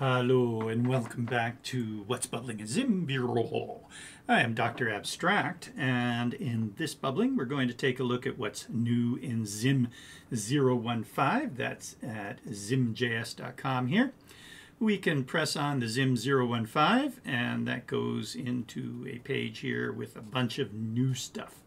Hello and welcome back to What's Bubbling in Zim Bureau. I am Dr. Abstract, and in this bubbling we're going to take a look at what's new in Zim 015. That's at ZimJS.com here. We can press on the Zim 015 and that goes into a page here with a bunch of new stuff.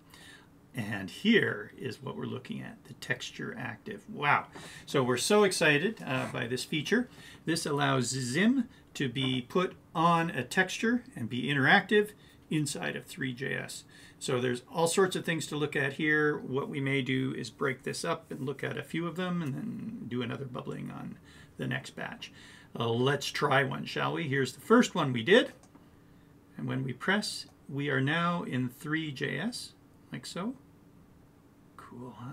And here is what we're looking at, the texture active. Wow. So we're so excited by this feature. This allows Zim to be put on a texture and be interactive inside of Three.js. So there's all sorts of things to look at here. What we may do is break this up and look at a few of them and then do another bubbling on the next batch. Let's try one, shall we? Here's the first one we did. And when we press, we are now in Three.js, like so. Cool, huh?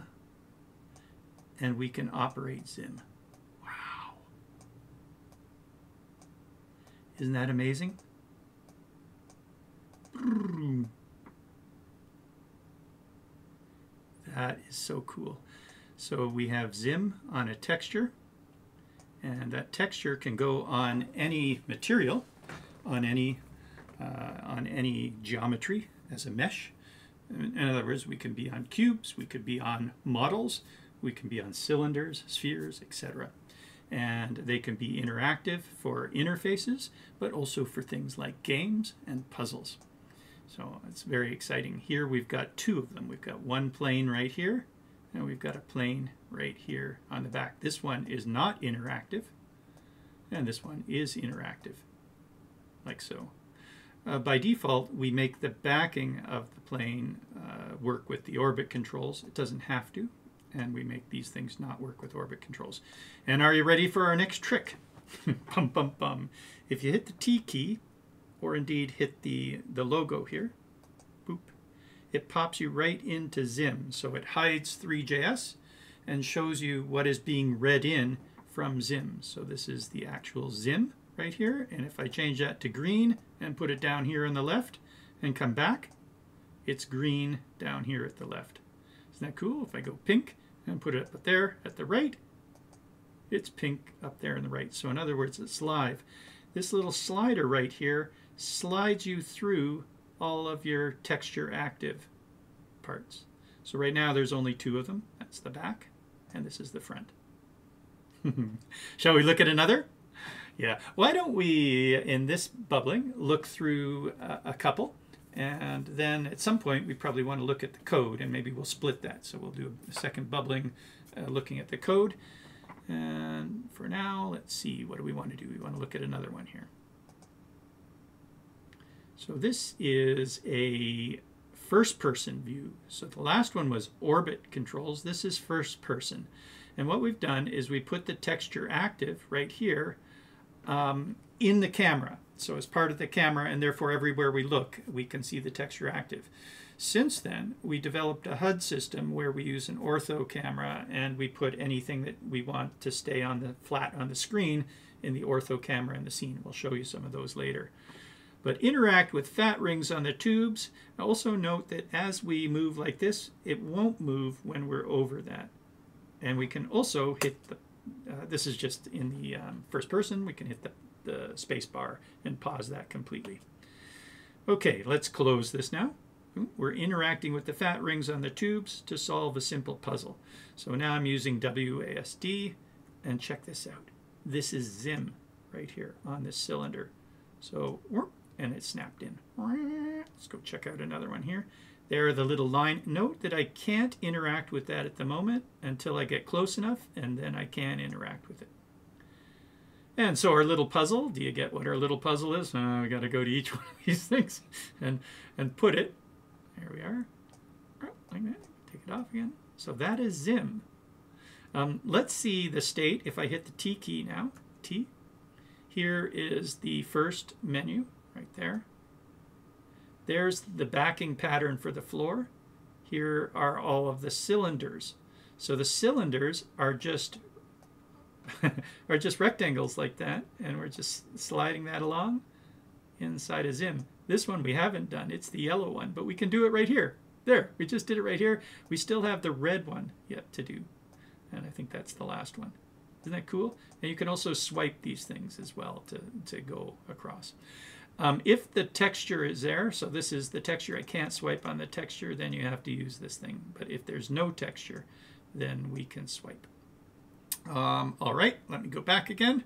And we can operate Zim. Wow. Isn't that amazing? That is so cool. So we have Zim on a texture, and that texture can go on any material, on any geometry as a mesh. In other words, we can be on cubes, we could be on models, we can be on cylinders, spheres, etc. And they can be interactive for interfaces, but also for things like games and puzzles. So it's very exciting. Here we've got two of them. We've got one plane right here, and we've got a plane right here on the back. This one is not interactive, and this one is interactive, like so. By default, we make the backing of the plane work with the orbit controls. It doesn't have to, and we make these things not work with orbit controls. And are you ready for our next trick? Bum, bum, bum. If you hit the T key, or indeed hit the logo here, boop, it pops you right into Zim. So it hides Three.js and shows you what is being read in from Zim. So this is the actual Zim right here, and if I change that to green and put it down here on the left and come back, it's green down here at the left. Isn't that cool? If I go pink and put it up there at the right, it's pink up there on the right. So in other words, it's live. This little slider right here slides you through all of your texture active parts. So right now there's only two of them. That's the back, and this is the front. Shall we look at another? Yeah, why don't we, in this bubbling, look through a couple, and then at some point we probably want to look at the code, and maybe we'll split that. So we'll do a second bubbling looking at the code. And for now, let's see, what do we want to do? We want to look at another one here. So this is a first-person view. So the last one was orbit controls. This is first-person. And what we've done is we put the texture active right here in the camera. So as part of the camera, and therefore everywhere we look, we can see the texture active. Since then, we developed a HUD system where we use an ortho camera and we put anything that we want to stay on the flat on the screen in the ortho camera in the scene. We'll show you some of those later. But interact with fat rings on the tubes. Also note that as we move like this, it won't move when we're over that. And we can also hit the this is just in the first person. We can hit the space bar and pause that completely. Okay, let's close this now. We're interacting with the fat rings on the tubes to solve a simple puzzle. So now I'm using WASD, and check this out. This is Zim right here on this cylinder. So, and it snapped in. Let's go check out another one here. There are the little line. Note that I can't interact with that at the moment until I get close enough, and then I can interact with it. And so our little puzzle, do you get what our little puzzle is? We got to go to each one of these things and put it. There we are. Like that. Take it off again. So that is Zim. Let's see the state. If I hit the T key now, T, here is the first menu right there. There's the backing pattern for the floor. Here are all of the cylinders. So the cylinders are just rectangles like that, and we're just sliding that along inside of Zim. This one we haven't done. It's the yellow one, but we can do it right here. There, we just did it right here. We still have the red one yet to do, and I think that's the last one. Isn't that cool? And you can also swipe these things as well to go across. If the texture is there, so this is the texture, I can't swipe on the texture, then you have to use this thing. But if there's no texture, then we can swipe. All right, let me go back again.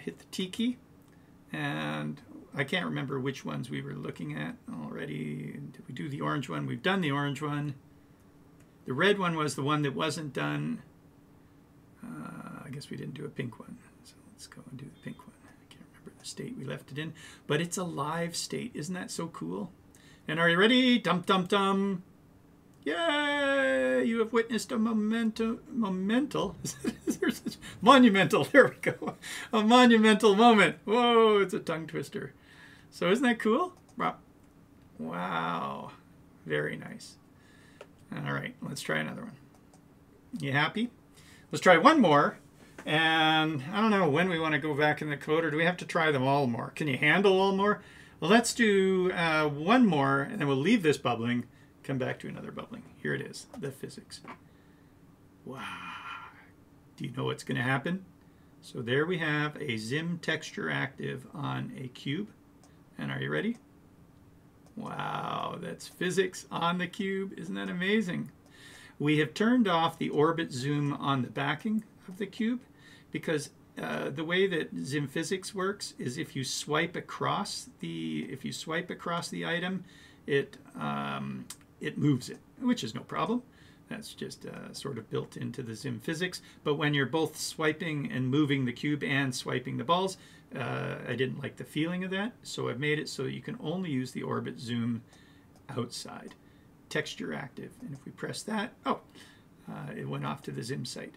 Hit the T key. And I can't remember which ones we were looking at already. Did we do the orange one? We've done the orange one. The red one was the one that wasn't done. I guess we didn't do a pink one. So let's go and do the pink one. I can't remember the state we left it in. But it's a live state. Isn't that so cool? And are you ready? Dum, dum, dum. Yay! You have witnessed a monumental, there we go, a monumental moment. Whoa, it's a tongue twister. So isn't that cool? Wow, very nice. All right, let's try another one. You happy? Let's try one more. And I don't know when we want to go back in the code, or do we have to try them all more? Can you handle all more? Well, let's do one more, and then we'll leave this bubbling. Come back to another bubbling. Here it is, the physics. Wow. Do you know what's going to happen? So there we have a Zim texture active on a cube. And are you ready? Wow, that's physics on the cube. Isn't that amazing? We have turned off the orbit zoom on the backing of the cube because the way that Zim physics works is if you swipe across the item, it moves it, which is no problem. That's just sort of built into the Zim physics. But when you're both swiping and moving the cube and swiping the balls, I didn't like the feeling of that. So I've made it so you can only use the orbit zoom outside. Texture active. And if we press that, it went off to the Zim site.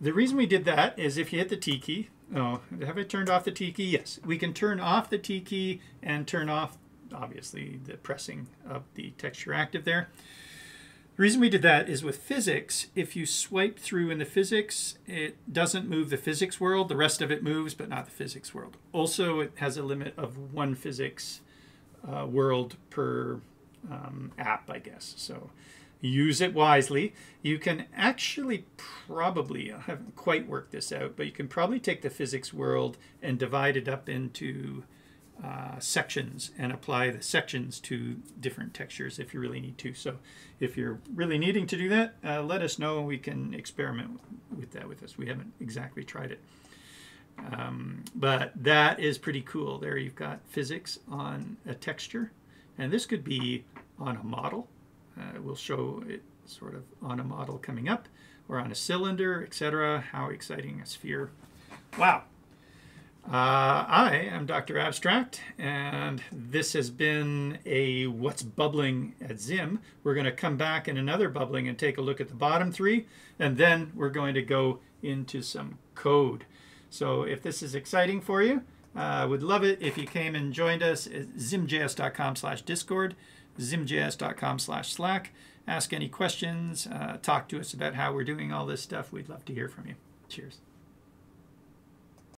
The reason we did that is if you hit the T key, have I turned off the T key? Yes, we can turn off the T key and turn off obviously the pressing of the texture active there. The reason we did that is with physics, if you swipe through in the physics, it doesn't move the physics world. The rest of it moves, but not the physics world. Also, it has a limit of one physics world per app, I guess. So use it wisely. You can actually probably, I haven't quite worked this out, but you can probably take the physics world and divide it up into sections and apply the sections to different textures if you really need to. So if you're really needing to do that, let us know. We can experiment with that with us. We haven't exactly tried it. But that is pretty cool. There you've got physics on a texture. And this could be on a model. We'll show it sort of on a model coming up, or on a cylinder, etc. How exciting, a sphere. Wow. I am Dr. Abstract, and this has been a What's Bubbling at Zim. We're going to come back in another bubbling and take a look at the bottom three, and then we're going to go into some code. So if this is exciting for you, I would love it if you came and joined us at ZimJS.com/Discord, ZimJS.com/Slack. Ask any questions, talk to us about how we're doing all this stuff. We'd love to hear from you. Cheers.